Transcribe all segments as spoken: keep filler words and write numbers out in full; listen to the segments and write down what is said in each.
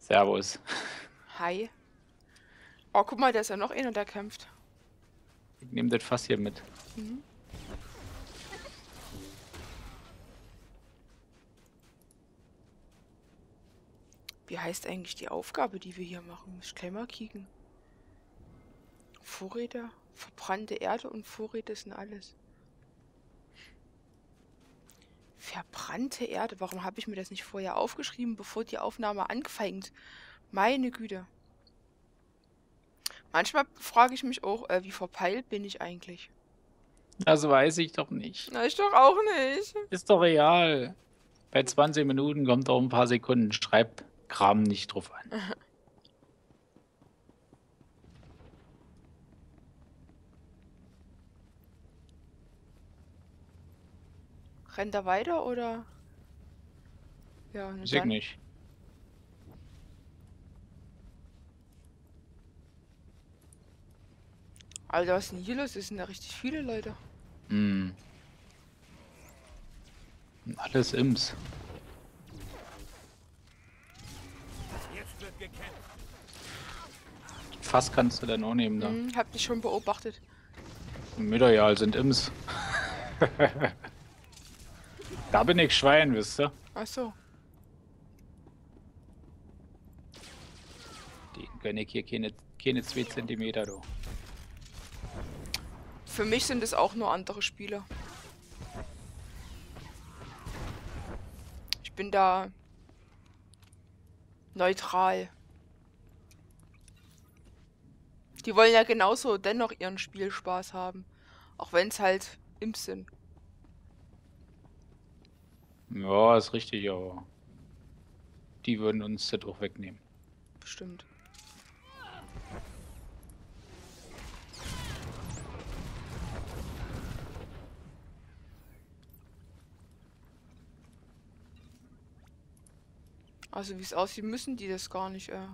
Servus. Hi. Oh, guck mal, da ist ja noch einer und der kämpft. Ich nehme das Fass hier mit. Mhm. Wie heißt eigentlich die Aufgabe, die wir hier machen? Ich kann mal kicken. Vorräte, verbrannte Erde und Vorräte sind alles. Verbrannte Erde? Warum habe ich mir das nicht vorher aufgeschrieben, bevor die Aufnahme anfängt? Meine Güte. Manchmal frage ich mich auch, äh, wie verpeilt bin ich eigentlich? Das weiß ich doch nicht. Na, ich doch auch nicht. Ist doch real. Bei zwanzig Minuten kommt doch ein paar Sekunden. Schreib Kram nicht drauf an. Rennt er weiter oder? Ja, ne, dann nicht. Alter, was ist denn hier los? Es sind ja richtig viele Leute. Mm. Alles Imps. Fass kannst du dann auch nehmen, ne? Ich hab dich schon beobachtet. Mütterjahr sind Imps. Da bin ich Schwein, wisst ihr? Ach so. Den gönne ich hier keine, keine zwei Zentimeter, du. Für mich sind es auch nur andere Spieler. Ich bin da neutral. Die wollen ja genauso dennoch ihren Spielspaß haben. Auch wenn es halt Imps sind. Ja, ist richtig, aber die würden uns das auch wegnehmen. Bestimmt. Also wie es aussieht, müssen die das gar nicht, äh...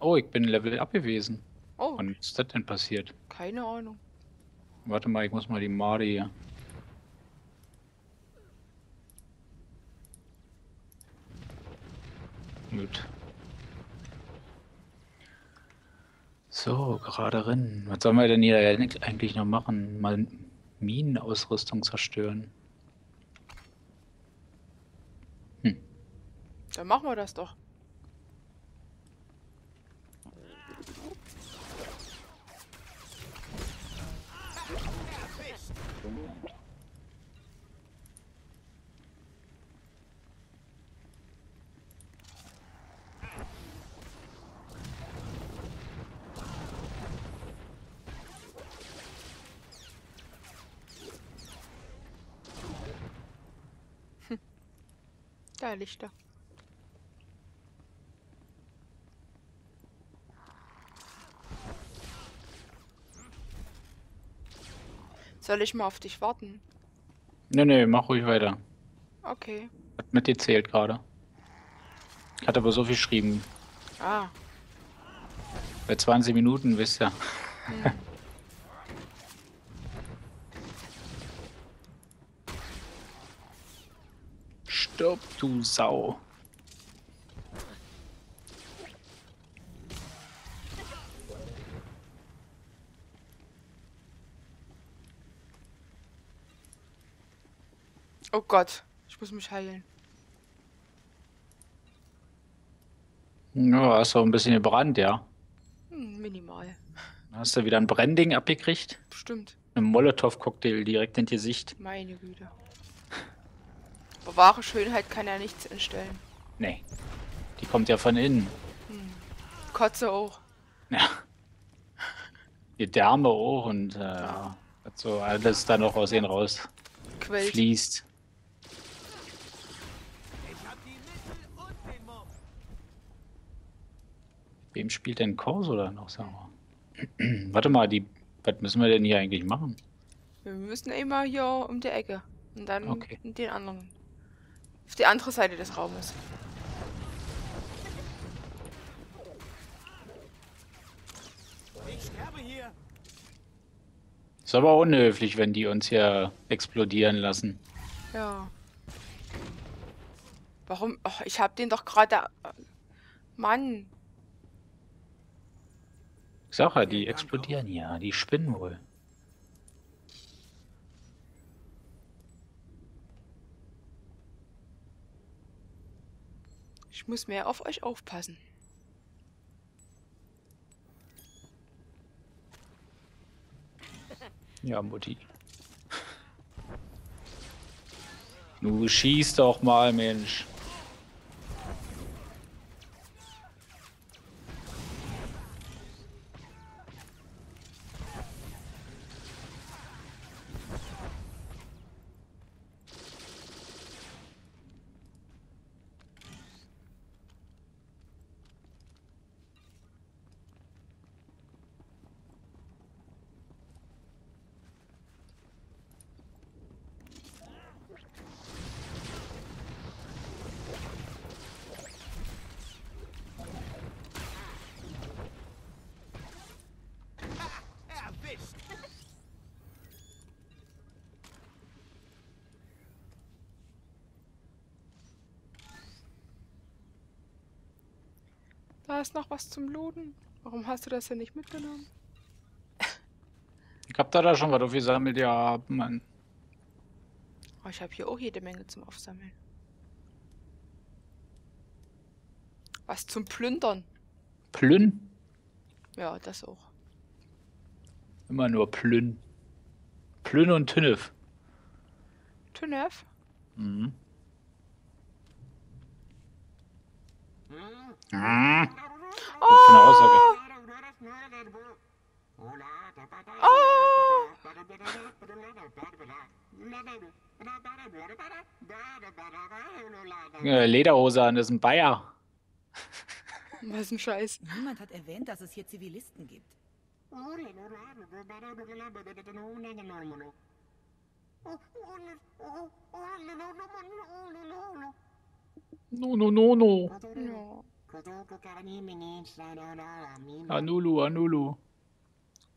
Oh, ich bin Level Up gewesen. Oh. Und was ist das denn passiert? Keine Ahnung. Warte mal, ich muss mal die Made hier... Gut. So, gerade rennen. Was sollen wir denn hier eigentlich noch machen? Mal Minenausrüstung zerstören. Hm. Dann machen wir das doch. Lichter. Soll ich mal auf dich warten? Ne, ne, mach ruhig weiter. Okay. Hat mit dir zählt gerade. Hat aber so viel geschrieben. Ah. Bei zwanzig Minuten, wisst ihr. Hm. Stopp, du Sau. Oh Gott, ich muss mich heilen. Ja, hast du ein bisschen gebrannt, ja? Minimal. Hast du wieder ein Branding abgekriegt? Bestimmt. Ein Molotow-Cocktail direkt in die Sicht. Meine Güte. Aber wahre Schönheit kann ja nichts entstellen. Nee. Die kommt ja von innen. Hm. Kotze auch. Ja. Die Därme auch und äh, ja. So alles dann noch aus ihnen raus Quält. Fließt. Ich hab die Mittel und den Mumm. Wem spielt denn Corso dann noch, sagen wir? Warte mal, die. Was müssen wir denn hier eigentlich machen? Wir müssen immer hier um die Ecke. Und dann okay. Den anderen. Auf die andere Seite des Raumes. Ich sterbe hier. Ist aber unhöflich, wenn die uns hier explodieren lassen. Ja. Warum? Och, ich habe den doch gerade Mann. Sache, die explodieren ja, die spinnen wohl. Ich muss mehr auf euch aufpassen. Ja, Mutti. Du schießt doch mal, Mensch. Da ist noch was zum Looten. Warum hast du das denn nicht mitgenommen? Ich hab da, da schon was aufgesammelt, ja, Mann. Oh, ich habe hier auch jede Menge zum Aufsammeln. Was zum Plündern. Plünn? Ja, das auch. Immer nur Plünn. Plünn und Tünnef. Tünnef? Mhm. Mmh. Oh. Was für eine Aussage. Oh. Lederhose an, das ist ein Bayer. Was ein Scheiß. Niemand hat erwähnt, dass es hier Zivilisten gibt. No, no, no, no. No. Anulu, Anulu.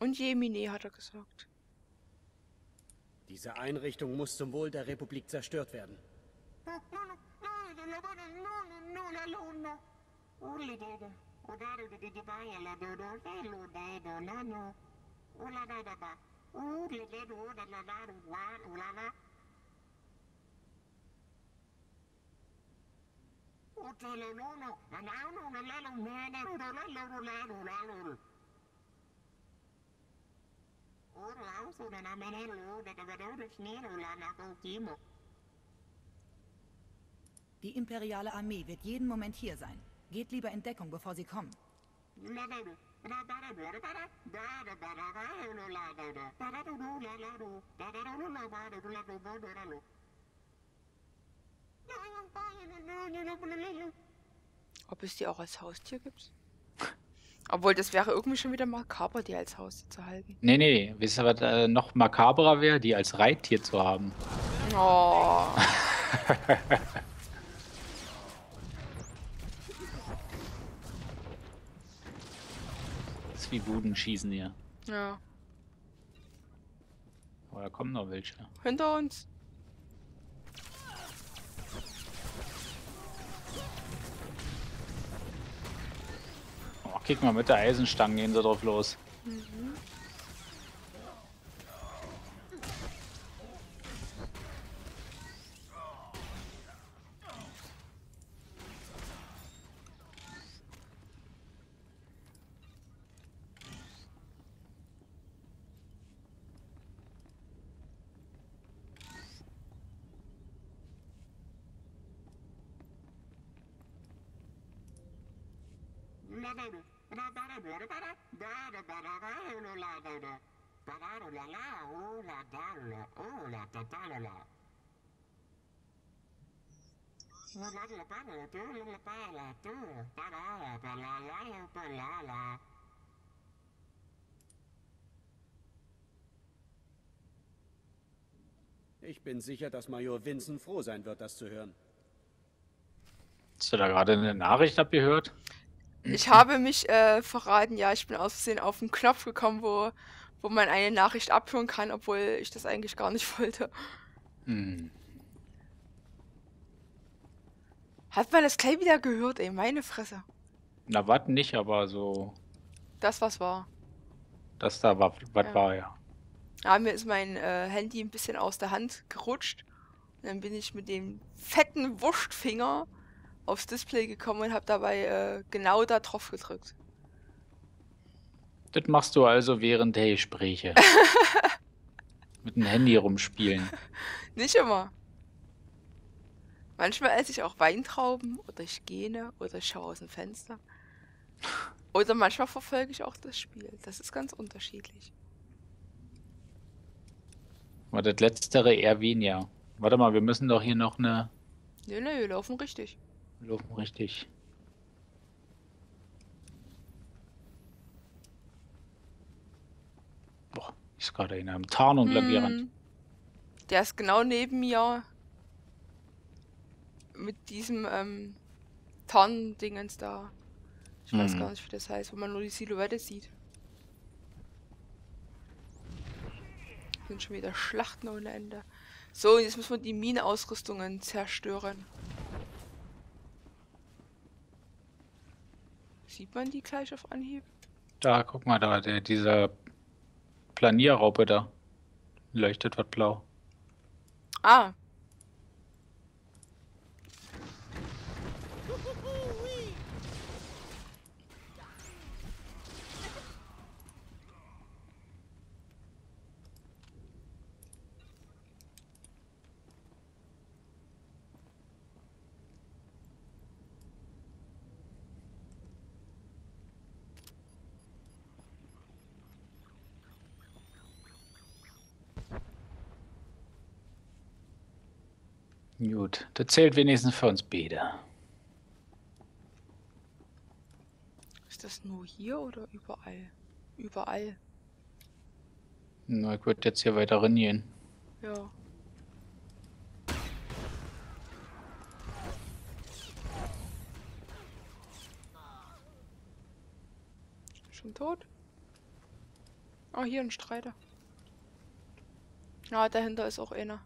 Und Jemine, hat er gesagt. Diese Einrichtung muss zum Wohl der Republik zerstört werden. Die imperiale Armee wird jeden Moment hier sein. Geht lieber in Deckung, bevor sie kommen. Ob es die auch als Haustier gibt? Obwohl, das wäre irgendwie schon wieder makaber, die als Haustier zu halten. Nee, nee, wisst ihr, was äh, noch makaberer wäre? Die als Reittier zu haben. Oh. Das ist wie Buden schießen hier. Ja. Oh, da kommen noch welche. Hinter uns. Kick mal, mit der Eisenstange gehen sie drauf los. Mhm. Ich bin sicher, dass Major Vincent froh sein wird, das zu hören. Hast du da gerade eine Nachricht abgehört? Ich habe mich äh, verraten, ja, ich bin aus Versehen auf den Knopf gekommen, wo, wo man eine Nachricht abhören kann, obwohl ich das eigentlich gar nicht wollte. Hm. Hat man das gleich wieder gehört, ey, meine Fresse. Na, was nicht, aber so... Das, was war. Das da war, was ja. war, ja. Ja, mir ist mein äh, Handy ein bisschen aus der Hand gerutscht. Und dann bin ich mit dem fetten Wurstfinger aufs Display gekommen und habe dabei äh, genau da drauf gedrückt. Das machst du also während der Gespräche. Mit dem Handy rumspielen. Nicht immer. Manchmal esse ich auch Weintrauben oder ich gähne oder ich schaue aus dem Fenster. Oder manchmal verfolge ich auch das Spiel. Das ist ganz unterschiedlich. War das letztere eher weniger. Warte mal, wir müssen doch hier noch eine... Nö, nö, wir laufen richtig. Wir laufen richtig. Boah, ist gerade in einem Tarn und Labyrinth. Hm. Der ist genau neben mir. Mit diesem ähm, Tarn-Dingens da. Ich hm. weiß gar nicht, wie das heißt, wo man nur die Silhouette sieht. Sind schon wieder Schlachten ohne Ende. So, jetzt müssen wir die Minenausrüstungen zerstören. Sieht man die gleich auf Anhieb? Da, guck mal da, der, dieser Planierraupe da. Leuchtet was blau. Ah. Gut, das zählt wenigstens für uns beide. Ist das nur hier oder überall? Überall. Na, ich würde jetzt hier weiter reingehen. Ja. Schon tot? Ah, hier ein Streiter. Na, ah, dahinter ist auch einer.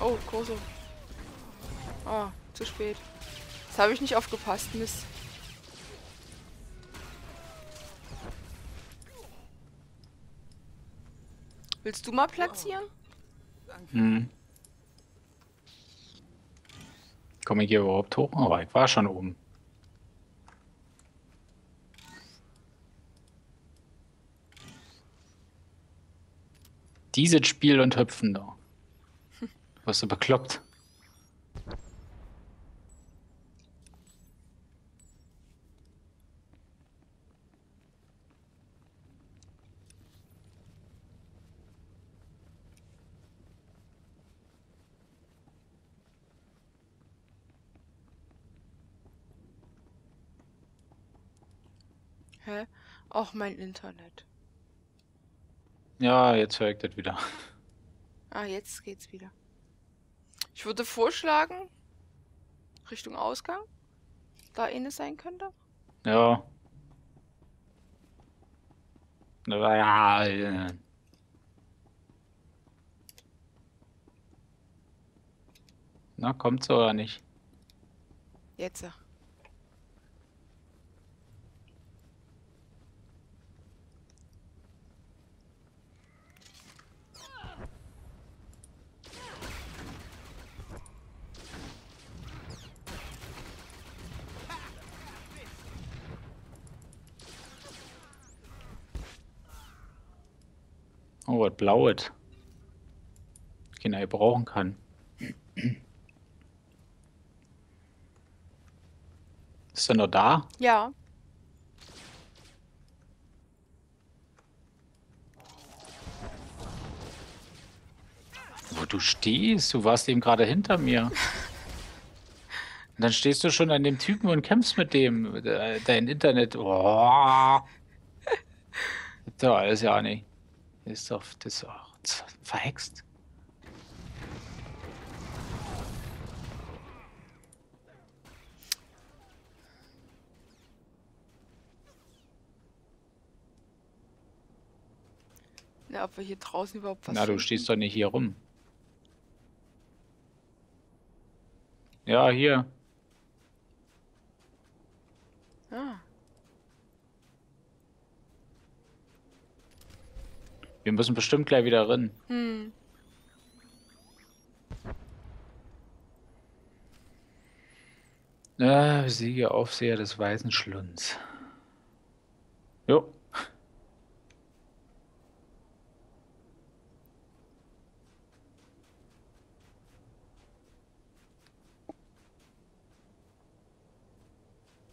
Oh, Corso. Ah, zu spät. Das habe ich nicht aufgepasst, Mist. Willst du mal platzieren? Hm. Komme ich hier überhaupt hoch? Aber ich war schon oben. Dieses Spiel und Hüpfen da. Warst du bekloppt? Hä? Auch mein Internet. Ja, jetzt hört das wieder. Ah, jetzt geht's wieder. Ich würde vorschlagen, Richtung Ausgang, da eine sein könnte. Ja. Ja, ja. Na, kommt's oder nicht? Jetzt. Oh, was Blaues. Genau, ich brauchen kann. Ist er noch da? Ja. Wo du stehst? Du warst eben gerade hinter mir. Und dann stehst du schon an dem Typen und kämpfst mit dem. Dein Internet. Oh. Gibt's doch alles ja nicht. Ist auf das auch verhext. Ja, ob wir hier draußen überhaupt was. Na, finden? Du stehst doch nicht hier rum. Ja, hier. Ah. Wir müssen bestimmt gleich wieder rennen. Hm. Ah, Sieger, Aufseher des weißen Schlunds. Jo.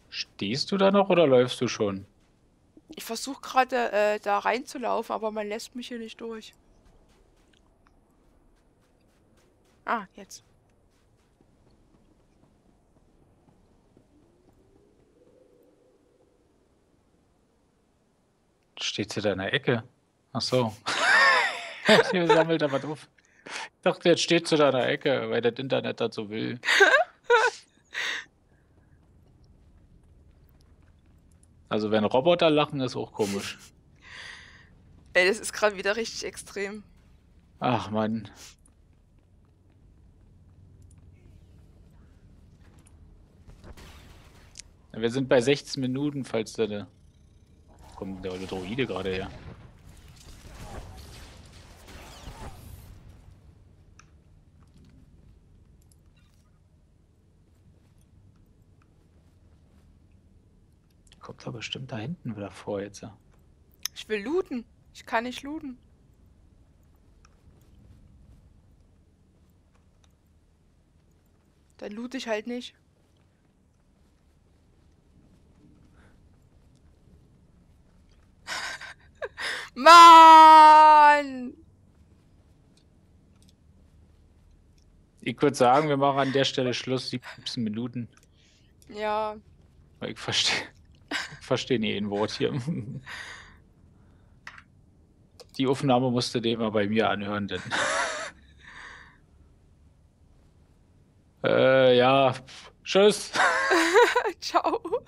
Stehst du da noch oder läufst du schon? Ich versuche gerade äh, da reinzulaufen, aber man lässt mich hier nicht durch. Ah, jetzt. Steht sie da in der Ecke? Ach so. Sie sammelt aber drauf. Ich dachte, jetzt steht sie da in der Ecke, weil das Internet das so will. Also wenn Roboter lachen, ist auch komisch. Ey, das ist gerade wieder richtig extrem. Ach Mann. Wir sind bei sechzehn Minuten, falls da der... Kommt der Droide gerade her. Kommt aber bestimmt da hinten wieder vor jetzt. Ich will looten. Ich kann nicht looten. Dann loot ich halt nicht. Mann! Ich würde sagen, wir machen an der Stelle Schluss, siebzehn Minuten. Ja. Ich verstehe. Ich verstehe nie ein Wort hier. Die Aufnahme musste den mal bei mir anhören, denn. äh, ja. Tschüss. Ciao.